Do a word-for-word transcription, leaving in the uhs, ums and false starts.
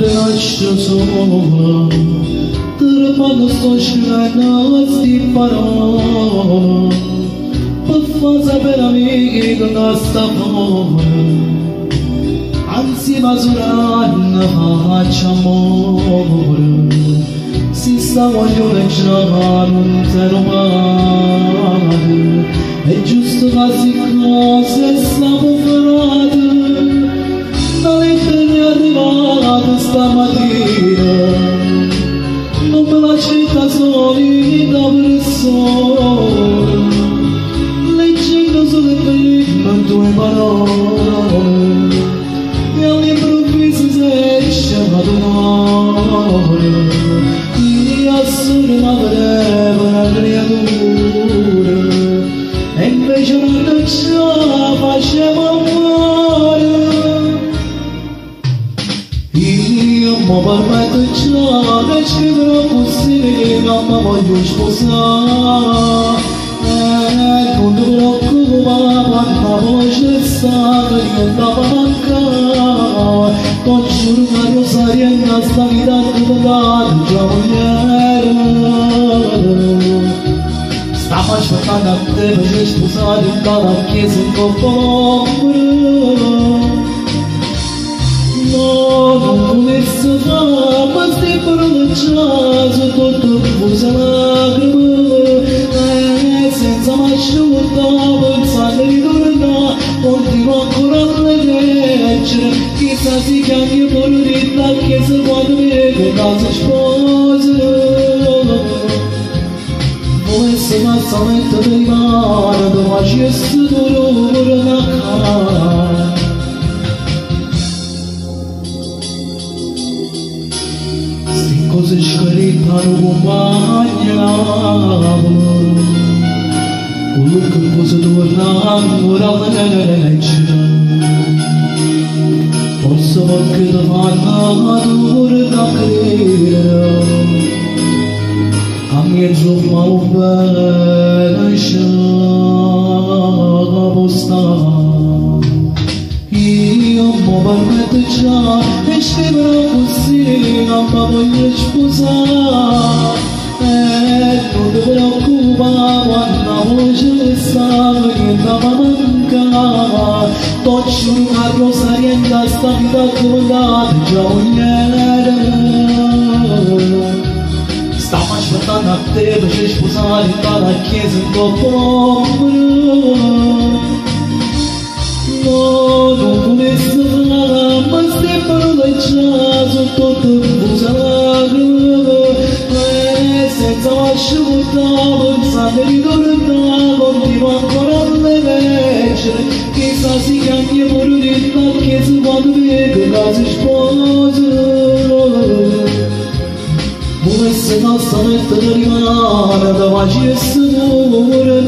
Dragștiu zomă, tărăpagă soși nați parolă, pe fața pe la mică nasta pomă, anții mazurana acea moră, si stau aiurecea arunte romană, e giusto la zicose slavu frate, non me la città solida per sole, leggendo sulle prime tue parole, e all'improvviso si esce ad un'ora, ti assume una breve creatura, e invece non ce la faceva amore. Mă bărbat în cea, deci când vreau cu sirena, mă mă iuși cu sara. Când vreau cu baba, mă voșe sara, eu dava bancar. Tot jurul mă rosarien, asta mi-a dat cu băgat, cea unieră. Stava și păcata, te vești cu sara, eu dava chies în coporă. Nu mergi să vă de părăcează tot în buze lacrimă. Senza mai știuta, vânța de ridurna, continua curat legecere. Chisa zicea că e polurit, dar chesă poate vede casă-și poză. Voi să mă sametă de imară, doma și este durură mea cara. Să-și cărita rugumania, cu lucruri poți durna murală nerecea. Poți să văd câteva natur dacă era, am iețut mă umbele și apostala. Eu mă bărbetecea, ești vreau cu sirena, mă voi ești puza. Nu te vreau cu baba, n-a ojele sară, gânda mă mânca. Tot și un carlosarienta, stabilita curădat, cea unieră. Stau aș văta noapte, bășești puza, linda la chiez în coporă. Nu este vara, mă stai părălăcează tot în buza lagră. Senza așuta, vânța de ridurta, continua corale vecere. Chisa zicea că e murit, dar chesă poate vecă, gazi-și poză. Bună se da să ne tărimară, dar va și e să mură.